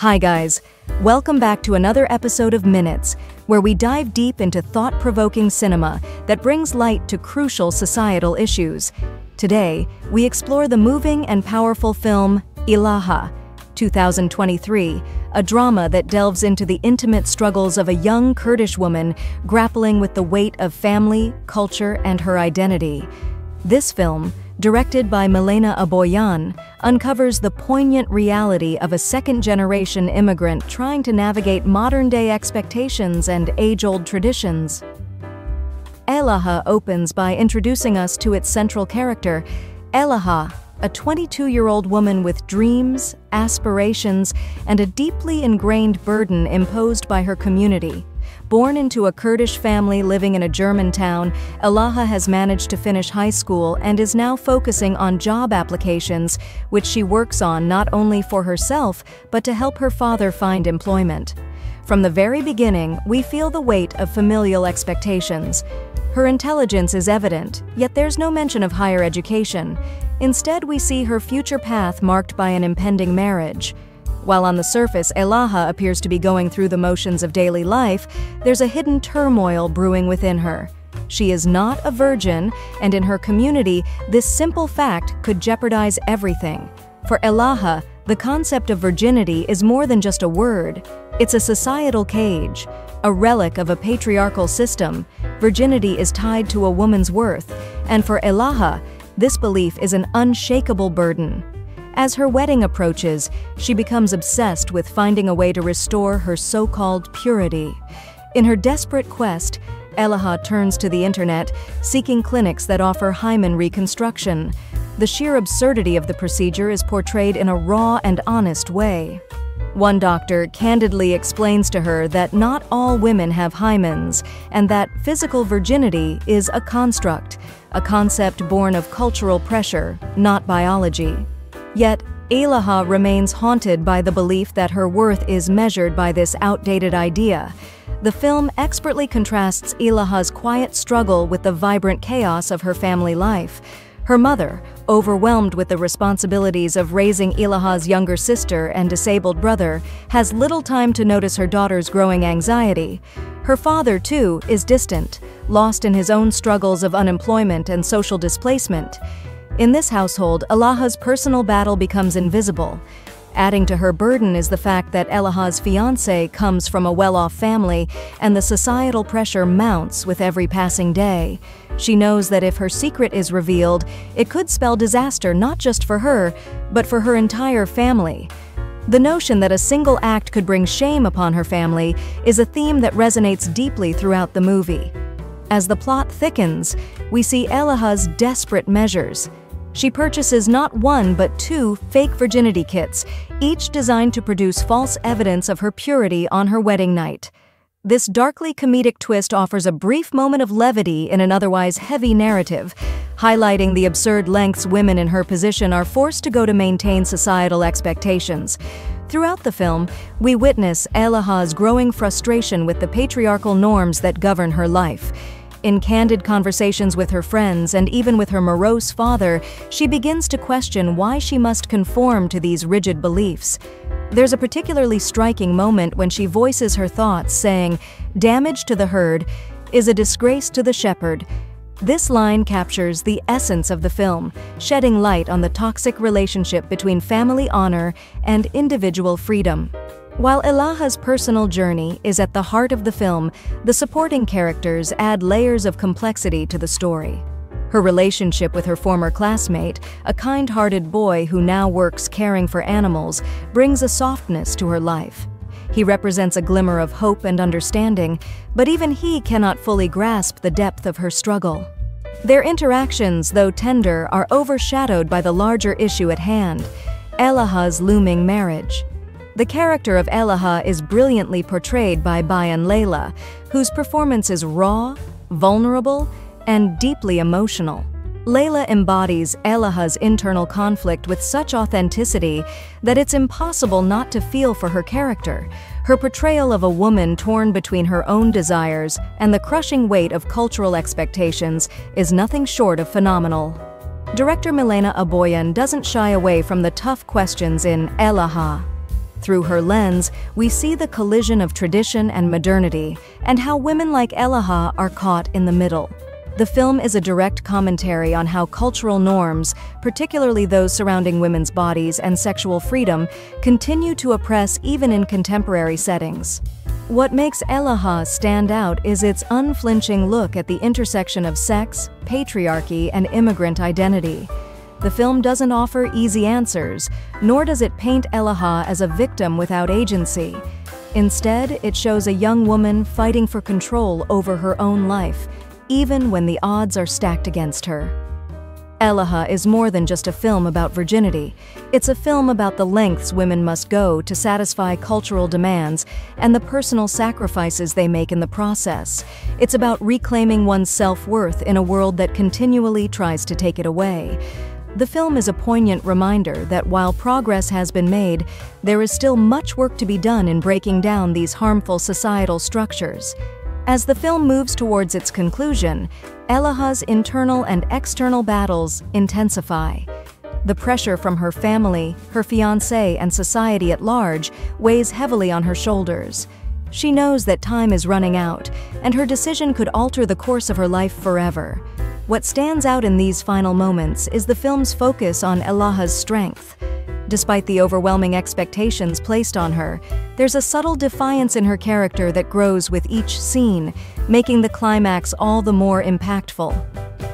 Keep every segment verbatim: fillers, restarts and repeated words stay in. Hi guys, welcome back to another episode of Minutes, where we dive deep into thought-provoking cinema that brings light to crucial societal issues. Today, we explore the moving and powerful film Elaha, two thousand twenty-three, a drama that delves into the intimate struggles of a young Kurdish woman grappling with the weight of family, culture, and her identity. This film, directed by Milena Aboyan, uncovers the poignant reality of a second-generation immigrant trying to navigate modern-day expectations and age-old traditions. Elaha opens by introducing us to its central character, Elaha, a twenty-two-year-old woman with dreams, aspirations, and a deeply ingrained burden imposed by her community. Born into a Kurdish family living in a German town, Elaha has managed to finish high school and is now focusing on job applications, which she works on not only for herself, but to help her father find employment. From the very beginning, we feel the weight of familial expectations. Her intelligence is evident, yet there's no mention of higher education. Instead, we see her future path marked by an impending marriage. While on the surface Elaha appears to be going through the motions of daily life, there's a hidden turmoil brewing within her. She is not a virgin, and in her community, this simple fact could jeopardize everything. For Elaha, the concept of virginity is more than just a word. It's a societal cage, a relic of a patriarchal system. Virginity is tied to a woman's worth, and for Elaha, this belief is an unshakable burden. As her wedding approaches, she becomes obsessed with finding a way to restore her so-called purity. In her desperate quest, Elaha turns to the internet, seeking clinics that offer hymen reconstruction. The sheer absurdity of the procedure is portrayed in a raw and honest way. One doctor candidly explains to her that not all women have hymens, and that physical virginity is a construct, a concept born of cultural pressure, not biology. Yet, Elaha remains haunted by the belief that her worth is measured by this outdated idea. The film expertly contrasts Elaha's quiet struggle with the vibrant chaos of her family life. Her mother, overwhelmed with the responsibilities of raising Elaha's younger sister and disabled brother, has little time to notice her daughter's growing anxiety. Her father, too, is distant, lost in his own struggles of unemployment and social displacement. In this household, Elaha's personal battle becomes invisible. Adding to her burden is the fact that Elaha's fiancé comes from a well-off family, and the societal pressure mounts with every passing day. She knows that if her secret is revealed, it could spell disaster not just for her, but for her entire family. The notion that a single act could bring shame upon her family is a theme that resonates deeply throughout the movie. As the plot thickens, we see Elaha's desperate measures. She purchases not one but two fake virginity kits, each designed to produce false evidence of her purity on her wedding night. This darkly comedic twist offers a brief moment of levity in an otherwise heavy narrative, highlighting the absurd lengths women in her position are forced to go to maintain societal expectations. Throughout the film, we witness Elaha's growing frustration with the patriarchal norms that govern her life. In candid conversations with her friends and even with her morose father, she begins to question why she must conform to these rigid beliefs. There's a particularly striking moment when she voices her thoughts, saying, "Damage to the herd is a disgrace to the shepherd." This line captures the essence of the film, shedding light on the toxic relationship between family honor and individual freedom. While Elaha's personal journey is at the heart of the film, the supporting characters add layers of complexity to the story. Her relationship with her former classmate, a kind-hearted boy who now works caring for animals, brings a softness to her life. He represents a glimmer of hope and understanding, but even he cannot fully grasp the depth of her struggle. Their interactions, though tender, are overshadowed by the larger issue at hand, Elaha's looming marriage. The character of Elaha is brilliantly portrayed by Bayan Layla, whose performance is raw, vulnerable, and deeply emotional. Layla embodies Elaha's internal conflict with such authenticity that it's impossible not to feel for her character. Her portrayal of a woman torn between her own desires and the crushing weight of cultural expectations is nothing short of phenomenal. Director Milena Aboyan doesn't shy away from the tough questions in Elaha. Through her lens, we see the collision of tradition and modernity, and how women like Elaha are caught in the middle. The film is a direct commentary on how cultural norms, particularly those surrounding women's bodies and sexual freedom, continue to oppress even in contemporary settings. What makes Elaha stand out is its unflinching look at the intersection of sex, patriarchy, and immigrant identity. The film doesn't offer easy answers, nor does it paint Elaha as a victim without agency. Instead, it shows a young woman fighting for control over her own life, even when the odds are stacked against her. Elaha is more than just a film about virginity. It's a film about the lengths women must go to satisfy cultural demands and the personal sacrifices they make in the process. It's about reclaiming one's self-worth in a world that continually tries to take it away. The film is a poignant reminder that while progress has been made, there is still much work to be done in breaking down these harmful societal structures. As the film moves towards its conclusion, Elaha's internal and external battles intensify. The pressure from her family, her fiancé, and society at large weighs heavily on her shoulders. She knows that time is running out, and her decision could alter the course of her life forever. What stands out in these final moments is the film's focus on Elaha's strength. Despite the overwhelming expectations placed on her, there's a subtle defiance in her character that grows with each scene, making the climax all the more impactful.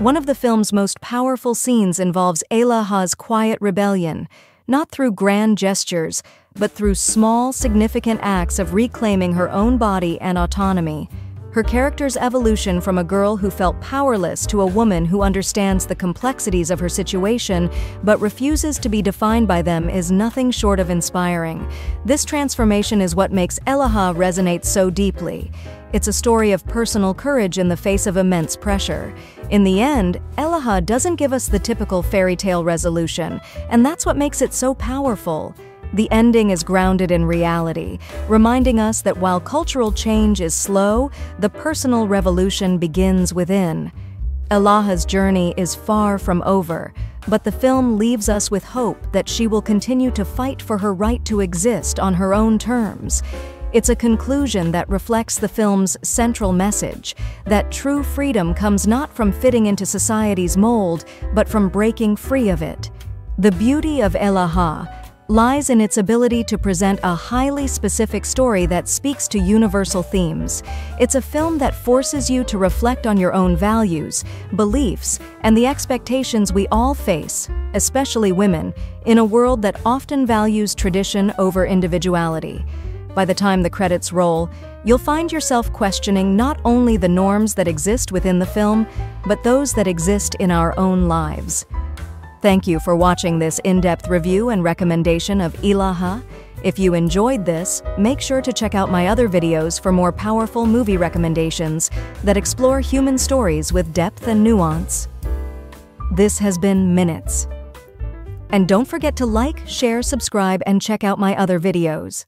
One of the film's most powerful scenes involves Elaha's quiet rebellion, not through grand gestures, but through small, significant acts of reclaiming her own body and autonomy. Her character's evolution from a girl who felt powerless to a woman who understands the complexities of her situation but refuses to be defined by them is nothing short of inspiring. This transformation is what makes Elaha resonate so deeply. It's a story of personal courage in the face of immense pressure. In the end, Elaha doesn't give us the typical fairy tale resolution, and that's what makes it so powerful. The ending is grounded in reality, reminding us that while cultural change is slow, the personal revolution begins within. Elaha's journey is far from over, but the film leaves us with hope that she will continue to fight for her right to exist on her own terms. It's a conclusion that reflects the film's central message, that true freedom comes not from fitting into society's mold, but from breaking free of it. The beauty of Elaha lies in its ability to present a highly specific story that speaks to universal themes. It's a film that forces you to reflect on your own values, beliefs, and the expectations we all face, especially women, in a world that often values tradition over individuality. By the time the credits roll, you'll find yourself questioning not only the norms that exist within the film, but those that exist in our own lives. Thank you for watching this in-depth review and recommendation of Elaha. If you enjoyed this, make sure to check out my other videos for more powerful movie recommendations that explore human stories with depth and nuance. This has been Minutes. And don't forget to like, share, subscribe, and check out my other videos.